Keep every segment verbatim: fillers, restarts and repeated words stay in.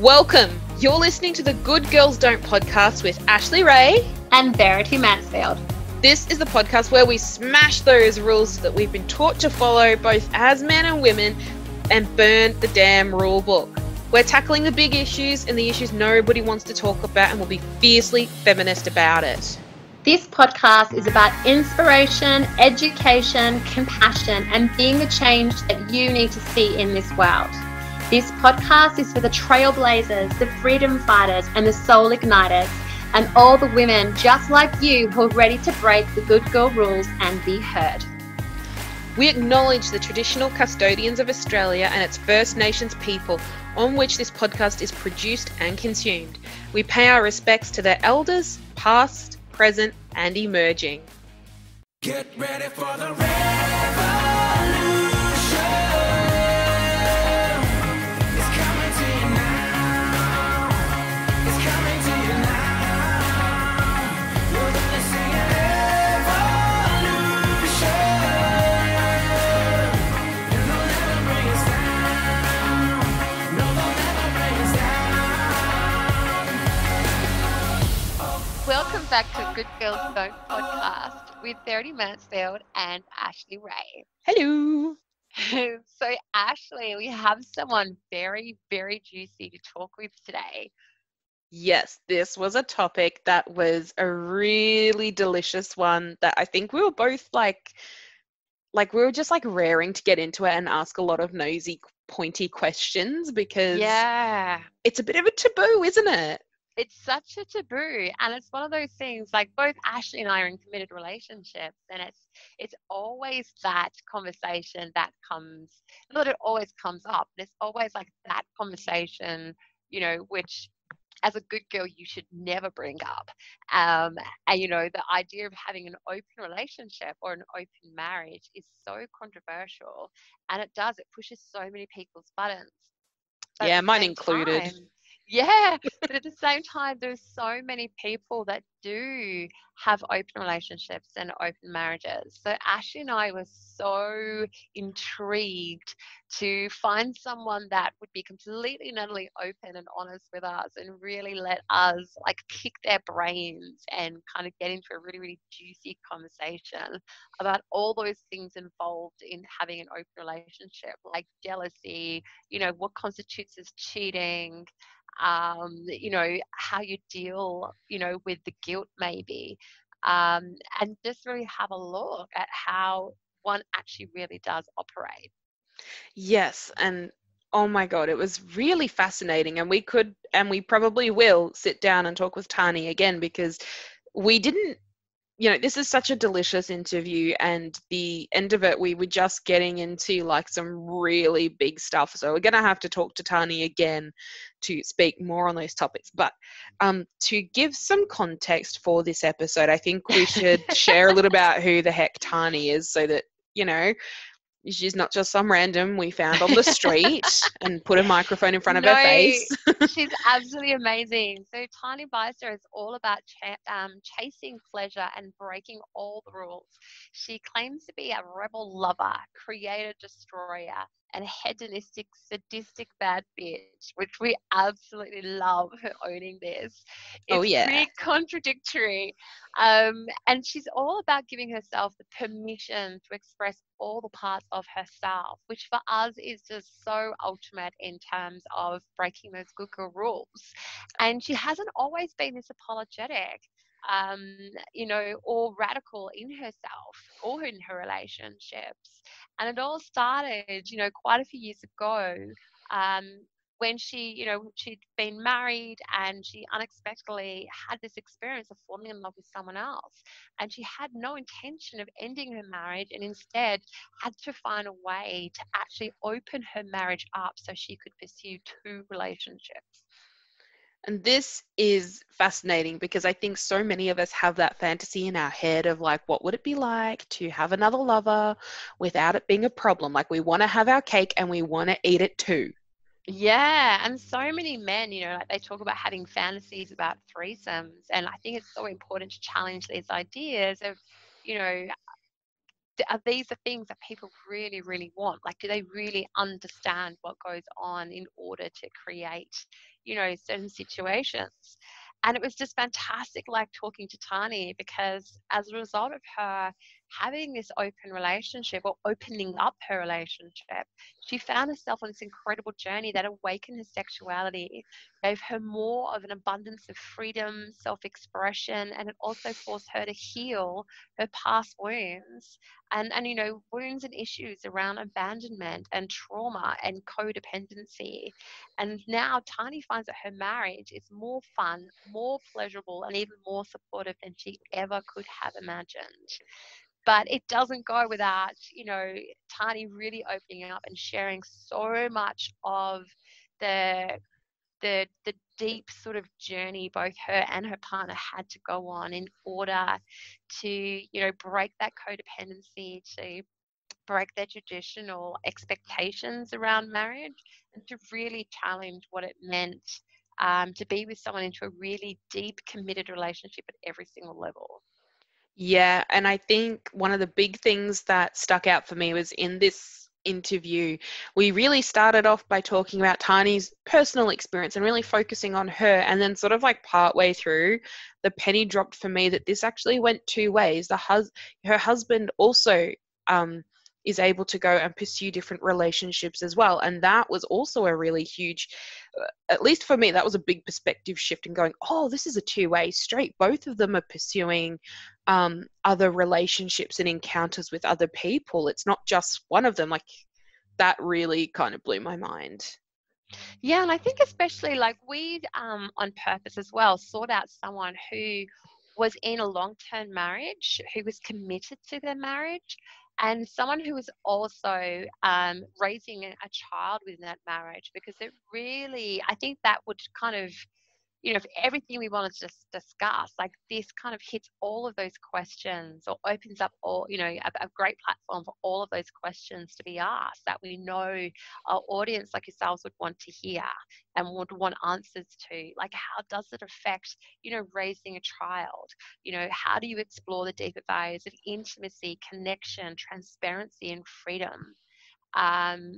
Welcome. You're listening to the Good Girls Don't Podcast with Ashley Ray and Verity Mansfield. This is the podcast where we smash those rules that we've been taught to follow both as men and women and burn the damn rule book. We're tackling the big issues and the issues nobody wants to talk about, and we'll be fiercely feminist about it. This podcast is about inspiration, education, compassion, and being the change that you need to see in this world. This podcast is for the trailblazers, the freedom fighters, and the soul igniters, and all the women just like you who are ready to break the good girl rules and be heard. We acknowledge the traditional custodians of Australia and its First Nations people on which this podcast is produced and consumed. We pay our respects to their elders, past, present, and emerging. Get ready for the revolution. Welcome back to Good Girls Don't Podcast with Verity Mansfield and Ashley Ray. Hello. So, Ashley, we have someone very, very juicy to talk with today. Yes, this was a topic that was a really delicious one that I think we were both like, like we were just like raring to get into it and ask a lot of nosy, pointy questions because yeah, it's a bit of a taboo, isn't it? It's such a taboo, and it's one of those things, like both Ashley and I are in committed relationships, and it's it's always that conversation that comes, not that it always comes up, but it's always like that conversation, you know, which as a good girl you should never bring up. Um, and, you know, the idea of having an open relationship or an open marriage is so controversial, and it does, it pushes so many people's buttons. But yeah, mine included. Time, Yeah, but at the same time, there's so many people that do have open relationships and open marriages. So Ashley and I were so intrigued to find someone that would be completely and utterly open and honest with us and really let us like pick their brains and kind of get into a really, really juicy conversation about all those things involved in having an open relationship, like jealousy, you know, what constitutes as cheating, um you know, how you deal, you know, with the guilt maybe, um and just really have a look at how one actually really does operate. Yes, and oh my god, it was really fascinating, and we could and we probably will sit down and talk with Tani again because we didn't, you know, this is such a delicious interview, and the end of it, we were just getting into like some really big stuff. So we're going to have to talk to Tani again to speak more on those topics. But um, to give some context for this episode, I think we should share a little about who the heck Tani is so that, you know, she's not just some random we found on the street and put a microphone in front of no, her face. She's absolutely amazing. So Tani Beister is all about ch- um, chasing pleasure and breaking all the rules. She claims to be a rebel lover, creator, destroyer, and hedonistic, sadistic bad bitch, which we absolutely love her owning this. It's oh, yeah. pretty contradictory. Um, and she's all about giving herself the permission to express all the parts of herself, which for us is just so ultimate in terms of breaking those good girl rules. And she hasn't always been this apologetic, um, you know, or radical in herself or in her relationships. And it all started, you know, quite a few years ago, um, when she, you know, she'd been married and she unexpectedly had this experience of falling in love with someone else. And she had no intention of ending her marriage and instead had to find a way to actually open her marriage up so she could pursue two relationships. And this is fascinating because I think so many of us have that fantasy in our head of like, what would it be like to have another lover without it being a problem? Like we want to have our cake and we want to eat it too. Yeah, and so many men, you know, like they talk about having fantasies about threesomes, and I think it's so important to challenge these ideas of, you know, are these the things that people really, really want? Like, do they really understand what goes on in order to create, you know, certain situations? And it was just fantastic, like, talking to Tani, because as a result of her having this open relationship, or opening up her relationship, she found herself on this incredible journey that awakened her sexuality, gave her more of an abundance of freedom, self-expression, and it also forced her to heal her past wounds and, and you know, wounds and issues around abandonment and trauma and codependency. And now Tani finds that her marriage is more fun, more pleasurable, and even more supportive than she ever could have imagined. But it doesn't go without, you know, Tani really opening up and sharing so much of the the the deep sort of journey both her and her partner had to go on in order to, you know, break that codependency, to break their traditional expectations around marriage, and to really challenge what it meant um, to be with someone into a really deep, committed relationship at every single level. Yeah, and I think one of the big things that stuck out for me was in this interview, we really started off by talking about Tani's personal experience and really focusing on her. And then sort of like partway through, the penny dropped for me that this actually went two ways. The hus- her husband also um, is able to go and pursue different relationships as well. And that was also a really huge, at least for me, that was a big perspective shift, and going, oh, this is a two-way street. Both of them are pursuing um, other relationships and encounters with other people. It's not just one of them. Like, that really kind of blew my mind. Yeah. And I think especially like we, um, on purpose as well, sought out someone who was in a long-term marriage, who was committed to their marriage, and someone who was also um, raising a child within that marriage, because it really, I think that would kind of, you know, if everything we wanted to discuss, like, this kind of hits all of those questions, or opens up all, you know, a, a great platform for all of those questions to be asked that we know our audience like yourselves would want to hear and would want answers to. Like, how does it affect, you know, raising a child? You know, how do you explore the deeper values of intimacy, connection, transparency, and freedom? Um,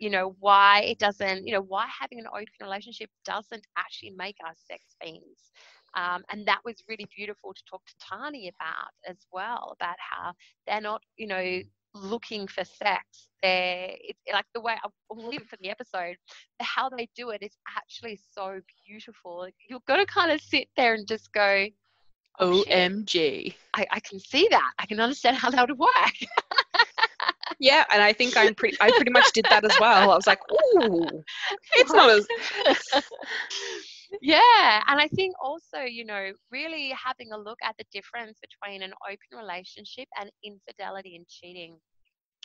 you know, why it doesn't, you know, why having an open relationship doesn't actually make us sex fiends. Um, and that was really beautiful to talk to Tani about as well, about how they're not, you know, looking for sex. They're, it's like the way, I'll leave it for the episode, how they do it is actually so beautiful. You're going to kind of sit there and just go, oh, O M G. I, I can see that. I can understand how that would work. Yeah, and I think I'm pretty. I pretty much did that as well. I was like, "Ooh, it's not as." Yeah, and I think also, you know, really having a look at the difference between an open relationship and infidelity and cheating.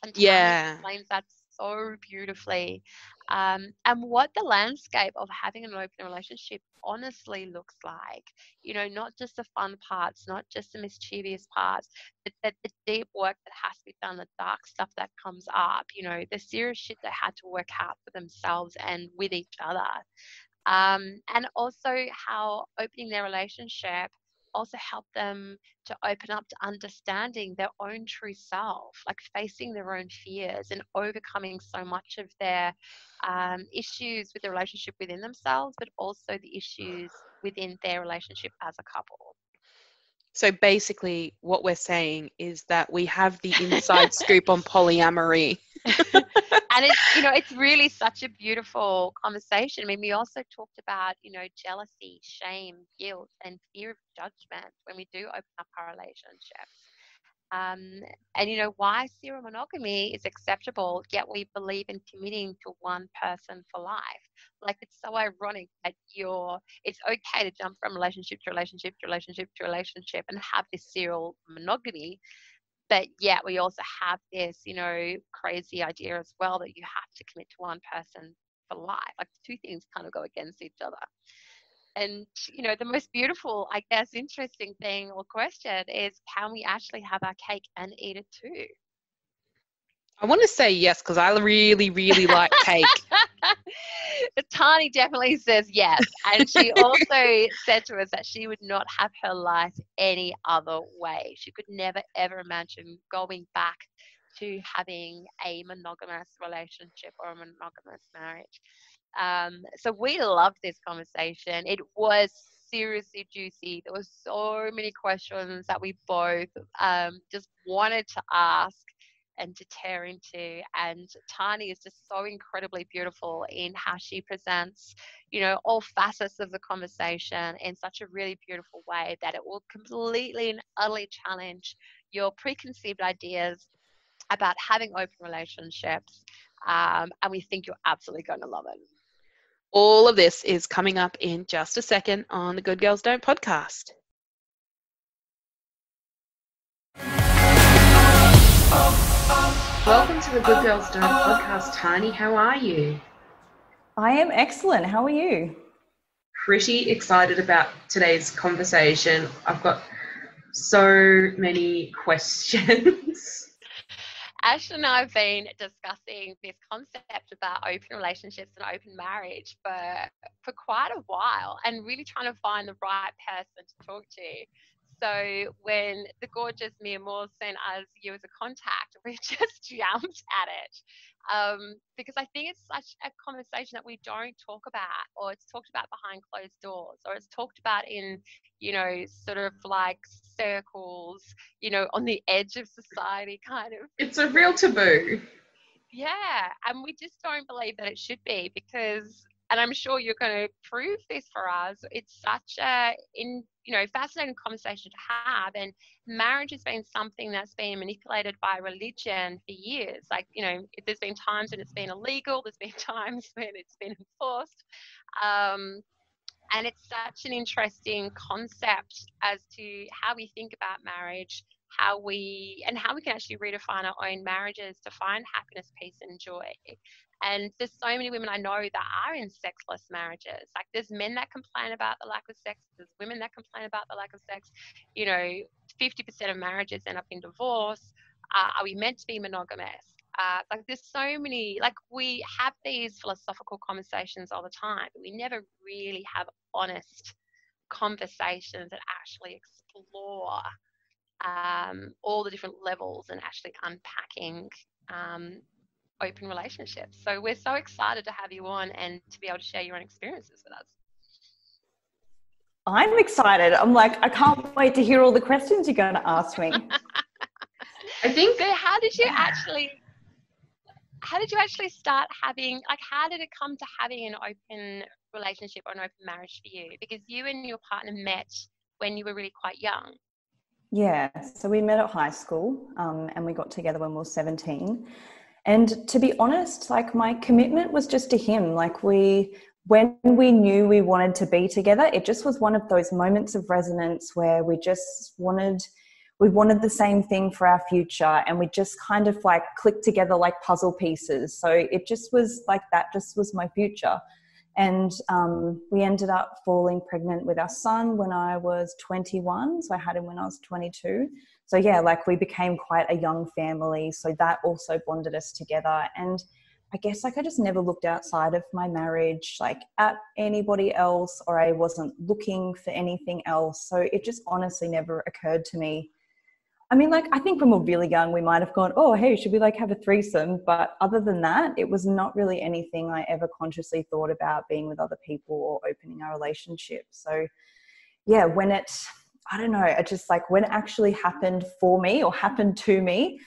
And Tani yeah, explains that so beautifully, um, and what the landscape of having an open relationship honestly looks like. You know, not just the fun parts, not just the mischievous parts, but the, the deep work that has to be done, the dark stuff that comes up. You know, the serious shit they had to work out for themselves and with each other, um, and also how opening their relationship also help them to open up to understanding their own true self, like facing their own fears and overcoming so much of their um, issues with the relationship within themselves, but also the issues within their relationship as a couple. So basically what we're saying is that we have the inside scoop on polyamory. And it's, you know, it's really such a beautiful conversation. I mean, we also talked about, you know, jealousy, shame, guilt, and fear of judgment when we do open up our relationships. Um, and, you know, why serial monogamy is acceptable, yet we believe in committing to one person for life. Like, it's so ironic that you're, it's okay to jump from relationship to relationship to relationship to relationship and have this serial monogamy. But yet we also have this, you know, crazy idea as well that you have to commit to one person for life. Like, two things kind of go against each other. And, you know, the most beautiful, I guess, interesting thing or question is, can we actually have our cake and eat it too? I want to say yes, because I really, really like cake. Tani definitely says yes. And she also said to us that she would not have her life any other way. She could never, ever imagine going back to having a monogamous relationship or a monogamous marriage. Um, so we loved this conversation. It was seriously juicy. There were so many questions that we both um, just wanted to ask and to tear into, and Tani is just so incredibly beautiful in how she presents, you know, all facets of the conversation in such a really beautiful way that it will completely and utterly challenge your preconceived ideas about having open relationships, um, and we think you're absolutely going to love it. All of this is coming up in just a second on the Good Girls Don't Podcast. Welcome to the Good Girls Don't Podcast, Tani. How are you? I am excellent. How are you? Pretty excited about today's conversation. I've got so many questions. Ash and I have been discussing this concept about open relationships and open marriage for, for quite a while, and really trying to find the right person to talk to. So when the gorgeous Mia Moore sent us you as a contact, we just jumped at it, um, because I think it's such a conversation that we don't talk about, or it's talked about behind closed doors, or it's talked about in, you know, sort of like circles, you know, on the edge of society kind of. It's a real taboo. Yeah, and we just don't believe that it should be, because, and I'm sure you're going to prove this for us, it's such a, in, you know, fascinating conversation to have. And marriage has been something that's been manipulated by religion for years. Like, you know, there's been times when it's been illegal, there's been times when it's been enforced. Um, and it's such an interesting concept as to how we think about marriage, how we, and how we can actually redefine our own marriages to find happiness, peace, and joy. And there's so many women I know that are in sexless marriages. Like, there's men that complain about the lack of sex. There's women that complain about the lack of sex. You know, fifty percent of marriages end up in divorce. Uh, are we meant to be monogamous? Uh, like, there's so many, like, we have these philosophical conversations all the time, but we never really have honest conversations that actually explore um, all the different levels and actually unpacking um open relationships. So we're so excited to have you on and to be able to share your own experiences with us. I'm excited. I'm like, I can't wait to hear all the questions you're going to ask me. I think. So how did you actually, how did you actually start having, like, how did it come to having an open relationship or an open marriage for you? Because you and your partner met when you were really quite young. Yeah. So we met at high school, um, and we got together when we were seventeen. And to be honest, like, my commitment was just to him. Like, we, when we knew we wanted to be together, it just was one of those moments of resonance where we just wanted, we wanted the same thing for our future, and we just kind of like clicked together like puzzle pieces. So it just was like, that just was my future. And um, we ended up falling pregnant with our son when I was twenty-one. So I had him when I was twenty-two. So yeah, like, we became quite a young family. So that also bonded us together. And I guess, like, I just never looked outside of my marriage, like, at anybody else, or I wasn't looking for anything else. So it just honestly never occurred to me. I mean, like, I think when we were really young, we might have gone, oh, hey, should we, like, have a threesome? But other than that, it was not really anything I ever consciously thought about being with other people or opening our relationship. So, yeah, when it, I don't know, it just, like, when it actually happened for me or happened to me,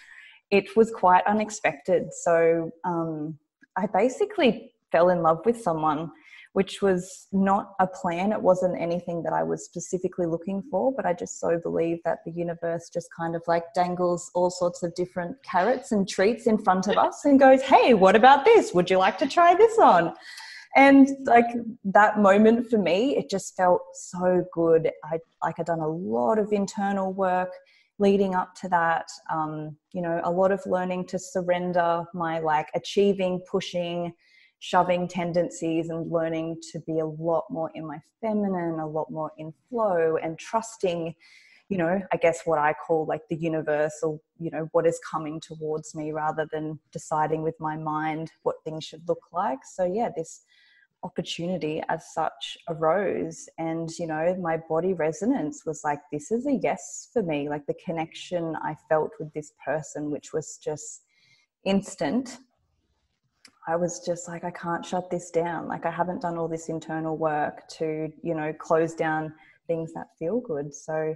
it was quite unexpected. So um, I basically fell in love with someone, which was not a plan. It wasn't anything that I was specifically looking for, but I just so believe that the universe just kind of like dangles all sorts of different carrots and treats in front of us and goes, hey, what about this? Would you like to try this on? And like, that moment for me, it just felt so good. I like, I'd done a lot of internal work leading up to that, um, you know, a lot of learning to surrender my like achieving, pushing, shoving tendencies, and learning to be a lot more in my feminine, a lot more in flow, and trusting, you know, I guess what I call like the universe, or, you know, what is coming towards me rather than deciding with my mind what things should look like. So yeah, this opportunity as such arose, and you know, my body resonance was like, this is a yes for me. Like the connection I felt with this person, which was just instant, I was just like, I can't shut this down. Like I haven't done all this internal work to, you know, close down things that feel good. So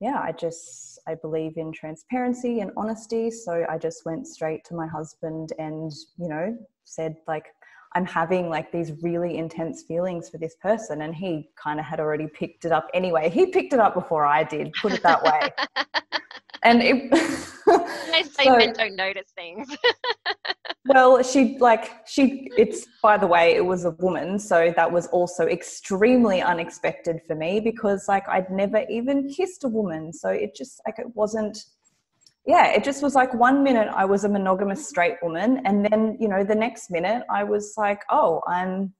yeah, I just, I believe in transparency and honesty. So I just went straight to my husband and, you know, said like, I'm having like these really intense feelings for this person. And he kind of had already picked it up anyway. He picked it up before I did, put it that way. And it, those so, men don't notice things. Well, she like, she, it's, by the way, it was a woman. So that was also extremely unexpected for me because like, I'd never even kissed a woman. So it just like, it wasn't, yeah, it just was like one minute I was a monogamous straight woman. And then, you know, the next minute I was like, oh, I'm,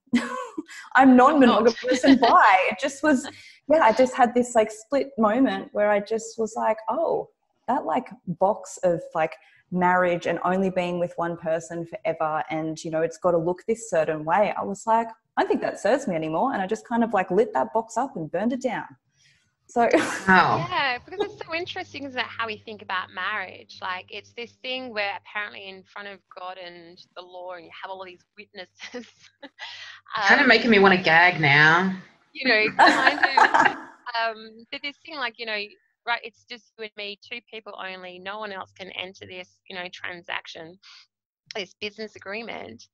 I'm non-monogamous and bi. It just was, yeah, I just had this like split moment where I just was like, oh, that like box of like marriage and only being with one person forever and you know it's got to look this certain way, I was like, I don't think that serves me anymore, and I just kind of like lit that box up and burned it down. So wow. Yeah, because it's so interesting, isn't it, how we think about marriage? Like it's this thing where apparently in front of God and the law and you have all of these witnesses. um, kind of making me want to gag now, you know, kind of um but this thing like, you know, right, it's just you and me, two people only. No one else can enter this, you know, transaction, this business agreement.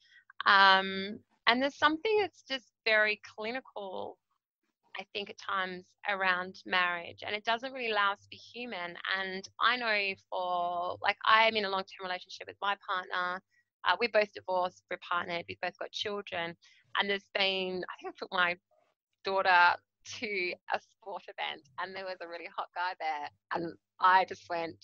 Um, and there's something that's just very clinical, I think, at times around marriage. And it doesn't really allow us to be human. And I know for, like, I am in a long-term relationship with my partner. Uh, we're both divorced. We're partnered. We've both got children. And there's been, I think I took my daughter to a sport event and there was a really hot guy there, and I just went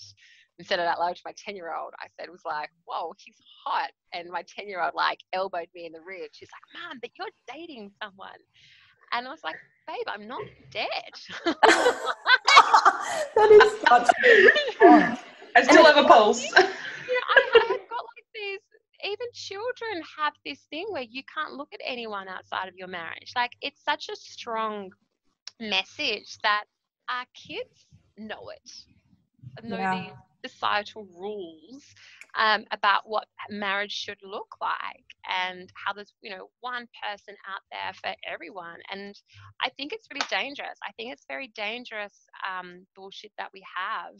and said it out loud to my ten year old. I said, it was like, whoa, he's hot. And my ten year old like elbowed me in the ribs. She's like, Mom, but you're dating someone. And I was like, babe, I'm not dead. That is such oh, I still have a pulse. You know, I, I have got like these, even children have this thing where you can't look at anyone outside of your marriage. Like it's such a strong message that our kids know it, know yeah. these societal rules um, about what marriage should look like and how there's, you know, one person out there for everyone. And I think it's really dangerous. I think it's very dangerous um, bullshit that we have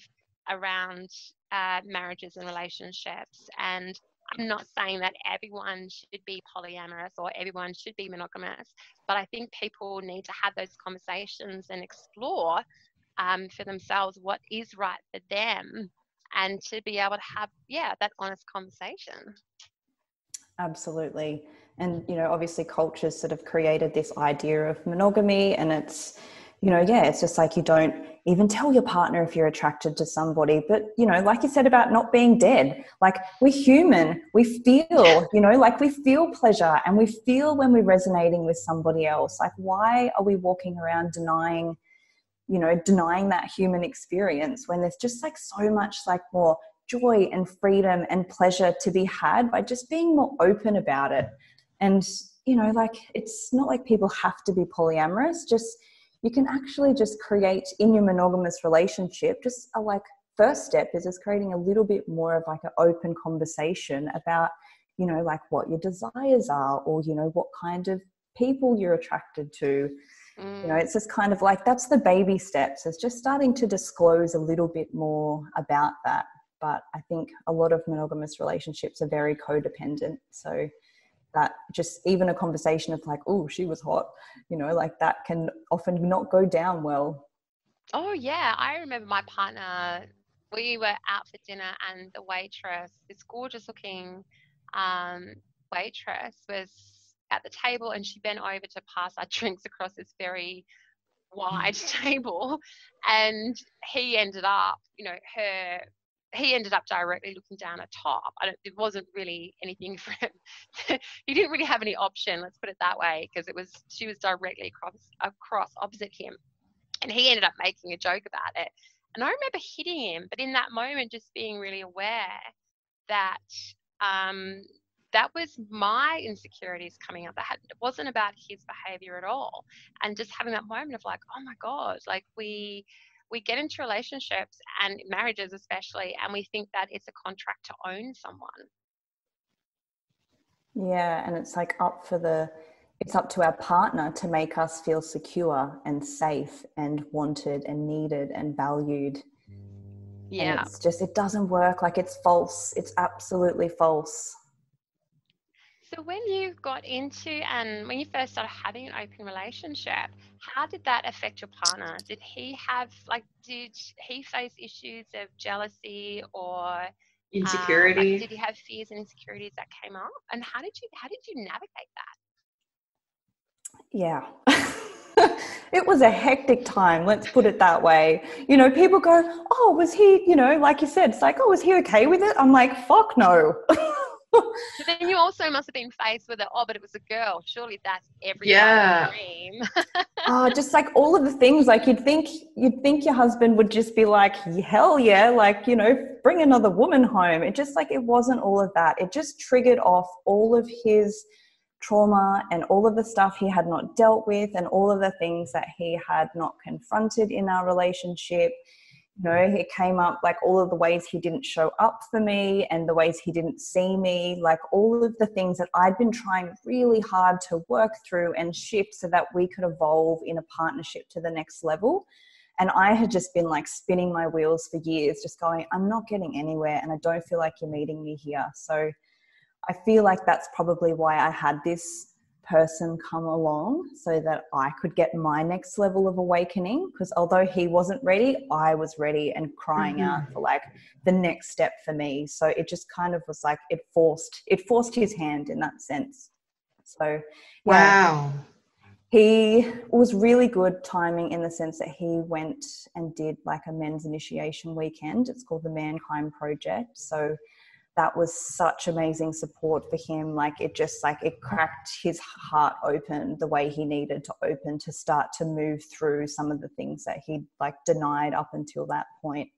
around uh, marriages and relationships. And I'm not saying that everyone should be polyamorous or everyone should be monogamous, but I think people need to have those conversations and explore um, for themselves what is right for them and to be able to have, yeah, that honest conversation. Absolutely. And, you know, obviously culture's sort of created this idea of monogamy, and it's, you know, yeah, it's just like you don't even tell your partner if you're attracted to somebody. But, you know, like you said about not being dead, like we're human, we feel, you know, like we feel pleasure and we feel when we're resonating with somebody else. Like why are we walking around denying, you know, denying that human experience when there's just like so much like more joy and freedom and pleasure to be had by just being more open about it. And, you know, like it's not like people have to be polyamorous, just you can actually just create in your monogamous relationship, just a like first step is just creating a little bit more of like an open conversation about, you know, like what your desires are or, you know, what kind of people you're attracted to. Mm. You know, it's just kind of like, that's the baby steps. It's just starting to disclose a little bit more about that. But I think a lot of monogamous relationships are very codependent. So that just even a conversation of like, oh, she was hot, you know, like that can often not go down well. Oh yeah, I remember my partner, we were out for dinner and the waitress, this gorgeous looking um, waitress was at the table and she bent over to pass our drinks across this very wide table, and he ended up, you know, her he ended up directly looking down at top. I don't, it wasn't really anything for him. He didn't really have any option, let's put it that way, because it was, she was directly across, across opposite him. And he ended up making a joke about it. And I remember hitting him, but in that moment, just being really aware that um, that was my insecurities coming up. That had, it wasn't about his behavior at all. And just having that moment of like, oh my God, like we, we get into relationships and marriages especially, and we think that it's a contract to own someone. Yeah. And it's like up for the, it's up to our partner to make us feel secure and safe and wanted and needed and valued. Yeah. And it's just, it doesn't work. Like, it's false. It's absolutely false. So when you got into, and when you first started having an open relationship, how did that affect your partner? Did he have, like, did he face issues of jealousy or insecurity? Um, like, did he have fears and insecurities that came up? And how did you, how did you navigate that? Yeah. It was a hectic time. Let's put it that way. You know, people go, oh, was he, you know, like you said, it's like, oh, was he okay with it? I'm like, fuck no. But then you also must have been faced with it. Oh, but it was a girl. Surely that's every yeah. dream. Oh, just like all of the things, like you'd think, you'd think your husband would just be like, hell yeah. Like, you know, bring another woman home. It just like, it wasn't all of that. It just triggered off all of his trauma and all of the stuff he had not dealt with and all of the things that he had not confronted in our relationship. You know, it came up like all of the ways he didn't show up for me and the ways he didn't see me, like all of the things that I'd been trying really hard to work through and shift so that we could evolve in a partnership to the next level. And I had just been like spinning my wheels for years, just going, I'm not getting anywhere and I don't feel like you're meeting me here. So I feel like that's probably why I had this person come along, so that I could get my next level of awakening, because although he wasn't ready, I was ready and crying mm-hmm. out for like the next step for me. So it just kind of was like it forced it forced his hand in that sense. So wow. Yeah, he was really good timing in the sense that he went and did like a men's initiation weekend. It's called the Mankind Project. So that was such amazing support for him. Like it just like it cracked his heart open the way he needed to open to start to move through some of the things that he'd like denied up until that point.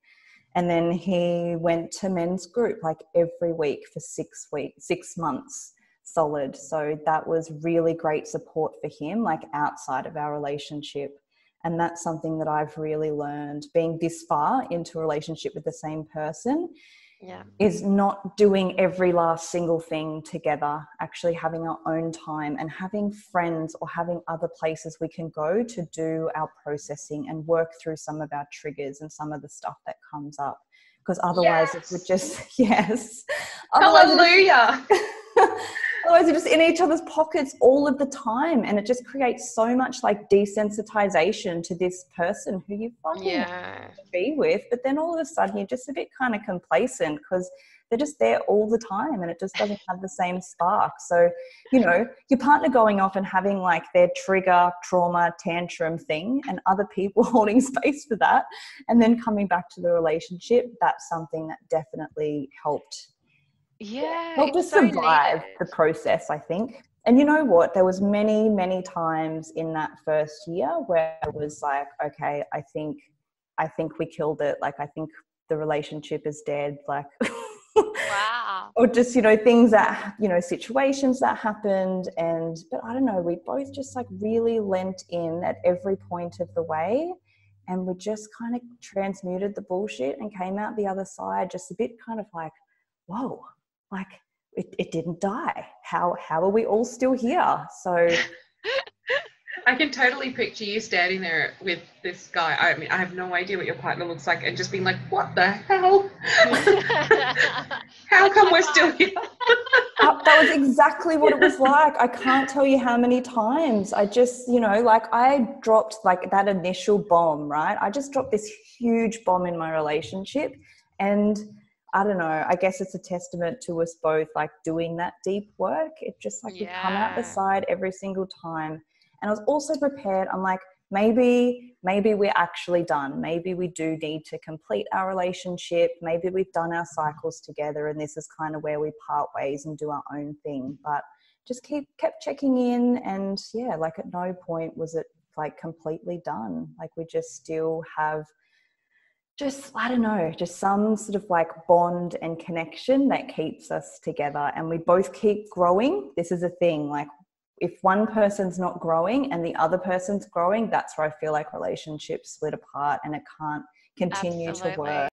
And then he went to men's group like every week for six weeks, six months solid. So that was really great support for him, like outside of our relationship. And that's something that I've really learned being this far into a relationship with the same person. Yeah. Is not doing every last single thing together, actually having our own time and having friends or having other places we can go to do our processing and work through some of our triggers and some of the stuff that comes up. Because otherwise yes. it would just, yes. Hallelujah. Otherwise we're just in each other's pockets all of the time. And it just creates so much like desensitization to this person who you fucking yeah. want to be with. But then all of a sudden you're just a bit kind of complacent because they're just there all the time and it just doesn't have the same spark. So, you know, your partner going off and having like their trigger, trauma, tantrum thing and other people holding space for that and then coming back to the relationship, that's something that definitely helped. Yeah. Helped us so survive needed. The process, I think. And you know what? There was many, many times in that first year where I was like, okay, I think I think we killed it. Like I think the relationship is dead. Like wow. Or just, you know, things that, you know, situations that happened. And, but I don't know, we both just like really lent in at every point of the way. And we just kind of transmuted the bullshit and came out the other side just a bit kind of like, whoa, like it, it didn't die. How, how are we all still here? So I can totally picture you standing there with this guy. I mean, I have no idea what your partner looks like and just being like, what the hell? How come we're still here? uh, that was exactly what it was like. I can't tell you how many times I just, you know, like I dropped like that initial bomb, right? I just dropped this huge bomb in my relationship. And I don't know, I guess it's a testament to us both like doing that deep work. It just like yeah. you come out the side every single time. And I was also prepared. I'm like, maybe, maybe we're actually done. Maybe we do need to complete our relationship. Maybe we've done our cycles together and this is kind of where we part ways and do our own thing. But just keep kept checking in and yeah, like at no point was it like completely done. Like we just still have just, I don't know, just some sort of like bond and connection that keeps us together, and we both keep growing. This is a thing, like if one person's not growing and the other person's growing, that's where I feel like relationships split apart and it can't continue Absolutely. To work.